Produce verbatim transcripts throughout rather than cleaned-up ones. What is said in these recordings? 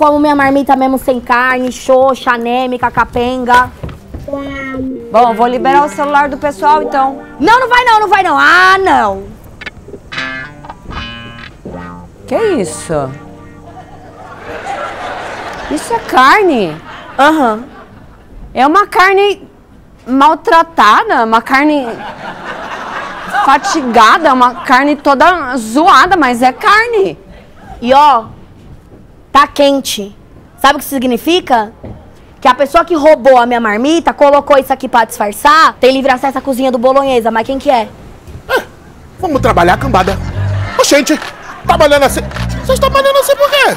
Como minha marmita mesmo sem carne, xoxa, anêmica, capenga. Bom, vou liberar o celular do pessoal, então. Não, não vai não, não vai não. Ah, não. Que isso? Isso é carne? Aham. Uhum. É uma carne maltratada, uma carne fatigada, uma carne toda zoada, mas é carne. E ó, tá quente. Sabe o que significa? Que a pessoa que roubou a minha marmita, colocou isso aqui pra disfarçar, tem livre acesso à cozinha do Bolognese, mas quem que é? é vamos trabalhar a cambada. Ô, gente, trabalhando assim... Vocês estão trabalhando assim por quê?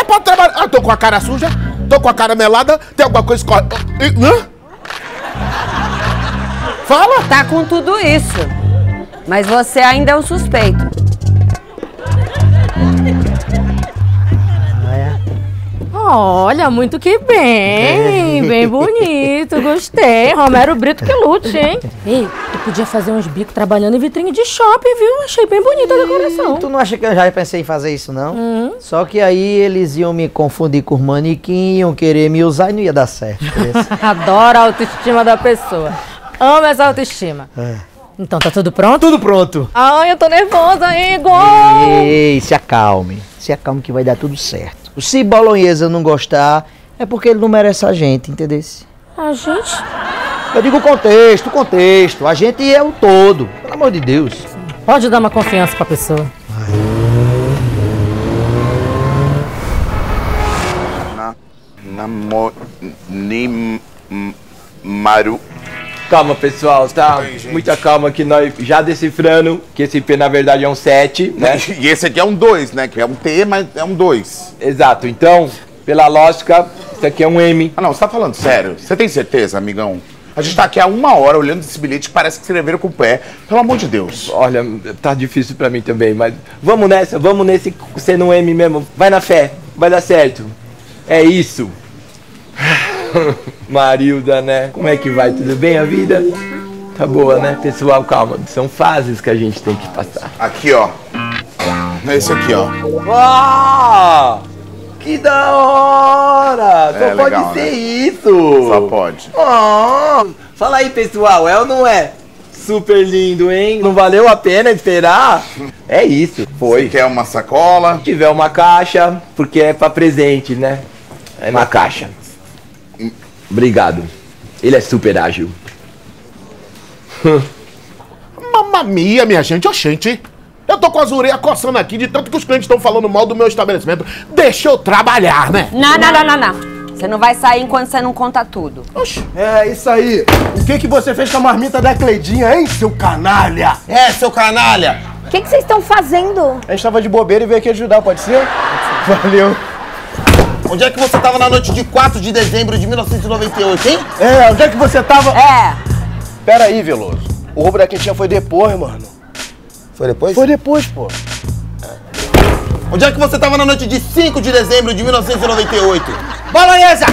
É pra trabalhar... Ah, tô com a cara suja, tô com a cara melada, tem alguma coisa... Hã? Fala! Tá com tudo isso, mas você ainda é um suspeito. Olha, muito que bem, bem bonito, gostei. Romero Britto que lute, hein? Ei, tu podia fazer uns bicos trabalhando em vitrine de shopping, viu? Achei bem bonita a decoração. Tu não acha que eu já pensei em fazer isso, não? Hum. Só que aí eles iam me confundir com o manequim, iam querer me usar e não ia dar certo. Adoro a autoestima da pessoa. Amo essa autoestima. É. Então, tá tudo pronto? Tudo pronto. Ai, eu tô nervosa, hein, igual. Ei, se acalme, se acalme que vai dar tudo certo. Se Bolognese não gostar, é porque ele não merece a gente, entendeu? A gente? Eu digo o contexto, o contexto. A gente é o todo, pelo amor de Deus. Pode dar uma confiança pra pessoa. Na... na... mo... ni... maru... Calma, pessoal, tá? Oi, muita calma que nós já decifrando que esse P, na verdade, é um sete, né? E esse aqui é um dois, né? Que é um T, mas é um dois. Exato. Então, pela lógica, isso aqui é um M. Ah, não, você tá falando sério? Você tem certeza, amigão? A gente tá aqui há uma hora olhando esse bilhete que parece que escreveram com o pé. Pelo amor de Deus. Olha, tá difícil pra mim também, mas... Vamos nessa, vamos nesse sendo um M mesmo. Vai na fé, vai dar certo. É isso. Marilda, né? Como é que vai? Tudo bem a vida? Tá boa, né? Pessoal, calma. São fases que a gente tem que passar. Aqui, ó. Esse aqui, ó. Ah! Que da hora! É, só pode legal, ser né? Isso! Só pode. Oh! Fala aí, pessoal. É ou não é? Super lindo, hein? Não valeu a pena esperar? É isso. Foi. Se quer uma sacola? Se tiver uma caixa, porque é pra presente, né? É uma caixa. Obrigado. Ele é super ágil. Mamma mia, minha gente. Ô, gente. Eu tô com as orelhas coçando aqui de tanto que os clientes estão falando mal do meu estabelecimento. Deixa eu trabalhar, né? Não, não, não, não, não. Você não vai sair enquanto você não conta tudo. Oxi. É, isso aí. O que que você fez com a marmita da Cleidinha, hein, seu canalha? É, seu canalha. O que que vocês estão fazendo? A gente tava de bobeira e veio aqui ajudar, pode ser? Pode ser. Valeu. Onde é que você tava na noite de quatro de dezembro de mil novecentos e noventa e oito, hein? É, onde é que você tava? É. Pera aí, Veloso. O roubo da Quentinha foi depois, mano. Foi depois? Foi depois, pô. É. Onde é que você tava na noite de cinco de dezembro de mil novecentos e noventa e oito? Bolognese!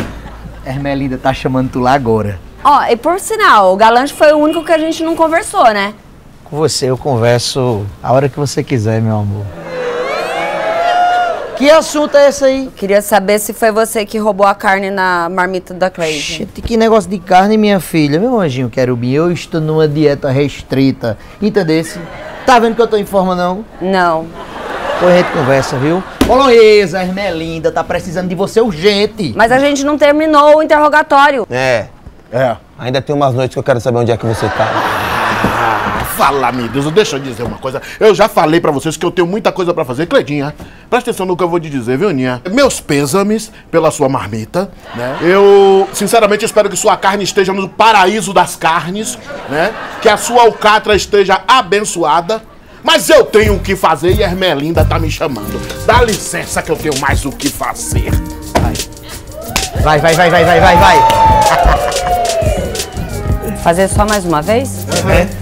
Ermelinda tá chamando tu lá agora. Ó, e por sinal, o Galante foi o único que a gente não conversou, né? Com você eu converso a hora que você quiser, meu amor. Que assunto é esse aí? Eu queria saber se foi você que roubou a carne na marmita da Cleide. Gente, que negócio de carne, minha filha. Meu anjinho querubim, eu estou numa dieta restrita. Entendesse? Tá vendo que eu tô em forma, não? Não. Foi a gente conversa, viu? Bolognese, Ermelinda, tá precisando de você urgente. Mas a gente não terminou o interrogatório. É, é. Ainda tem umas noites que eu quero saber onde é que você tá. Fala, meu Deus, deixa eu dizer uma coisa. Eu já falei pra vocês que eu tenho muita coisa pra fazer. Cleidinha, presta atenção no que eu vou te dizer, viu, Ninha? Meus pêsames pela sua marmita, né? Eu, sinceramente, espero que sua carne esteja no paraíso das carnes, né? Que a sua alcatra esteja abençoada. Mas eu tenho o que fazer e a Ermelinda tá me chamando. Dá licença que eu tenho mais o que fazer. Vai, vai, vai, vai, vai, vai, vai. Fazer só mais uma vez? Uhum.